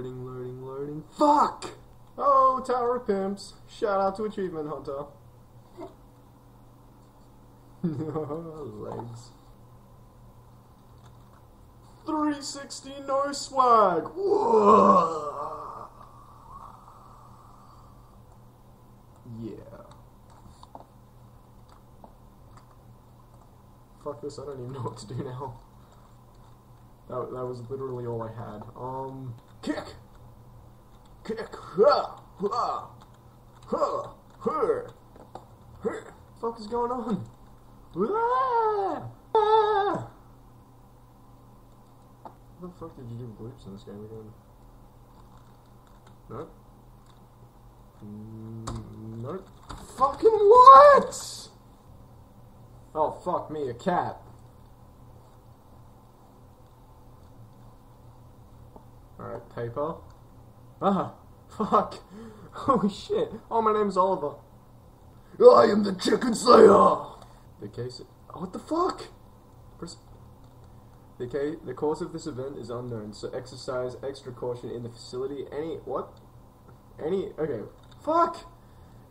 Loading. Fuck! Oh, Tower of Pimfs. Shout out to Achievement Hunter. Legs. 360 no swag. Whoa. Yeah. Fuck this, I don't even know what to do now. That was literally all I had. Kick! Kick! Ha! Ha! Ha! Ha! What the fuck is going on? Ah! Ah! What the fuck did you do with bloops in this game again? Nope. Nope. Fucking what?! Oh, fuck me, a cat. Alright, paper. Ah, fuck. Holy shit. Oh, my name's Oliver. I am the Chicken Slayer! The case... Oh, what the fuck? The cause of this event is unknown, so exercise extra caution in the facility. Okay. Fuck!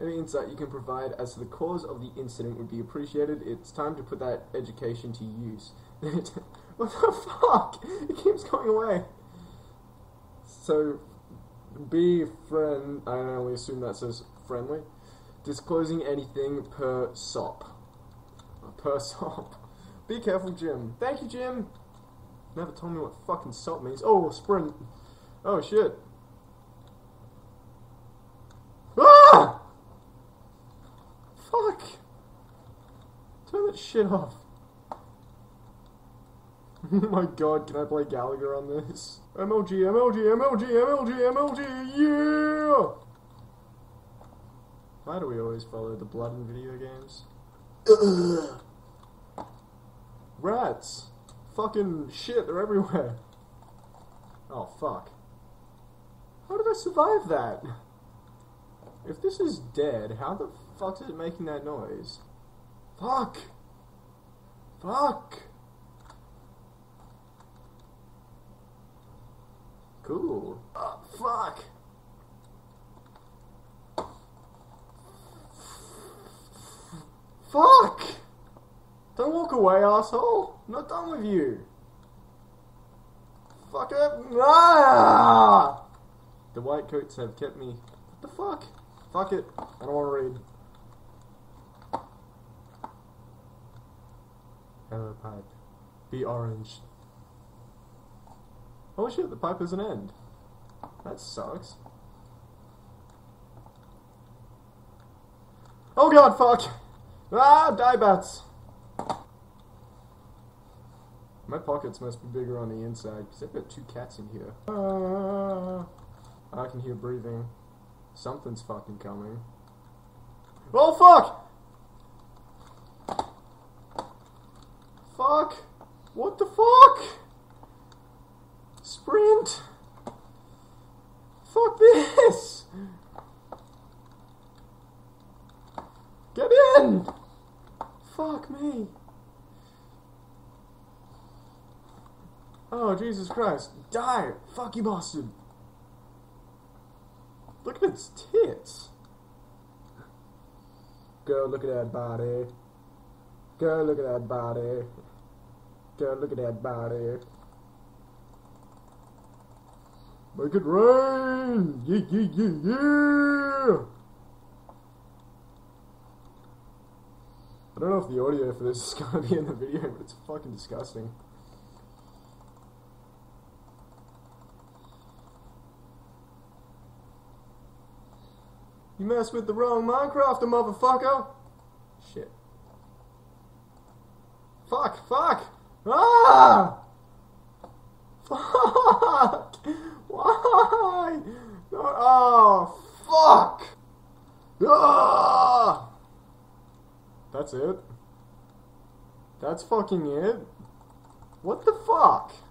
Any insight you can provide as to the cause of the incident would be appreciated. It's time to put that education to use. What the fuck? It keeps going away. So, be friend... I only assume that says friendly. Disclosing anything per SOP. Per SOP. Be careful, Jim. Thank you, Jim. Never told me what fucking SOP means. Oh, sprint. Oh, shit. Ah! Fuck. Turn that shit off. Oh my god, can I play Gallagher on this? MLG, yeah! Why do we always follow the blood in video games? Ugh. Rats! Fucking shit, they're everywhere. Oh, fuck. How did I survive that? If this is dead, how the fuck is it making that noise? Fuck! Fuck! Cool. Oh, fuck! Fuck! Don't walk away, asshole! I'm not done with you! Fuck it! Ah! The white coats have kept me... What the fuck? Fuck it. I don't want to read. Hello, pipe. Be orange. Oh shit, the pipe is an end. That sucks. Oh god, fuck! Ah, die bats! My pockets must be bigger on the inside, because I've got two cats in here. I can hear breathing. Something's fucking coming. Oh fuck! Fuck! What the fuck? Sprint! Fuck this! Get in! Fuck me! Oh, Jesus Christ. Die! Fuck you, bastard! Look at its tits! Go look at that body. Go look at that body. Go look at that body. Make it rain! Yeah! I don't know if the audio for this is gonna be in the video, but it's fucking disgusting. You messed with the wrong Minecraft, motherfucker! Shit. Fuck! Fuck! Ah! Fuck! Why? No, oh, fuck! Ah! That's it? That's fucking it? What the fuck?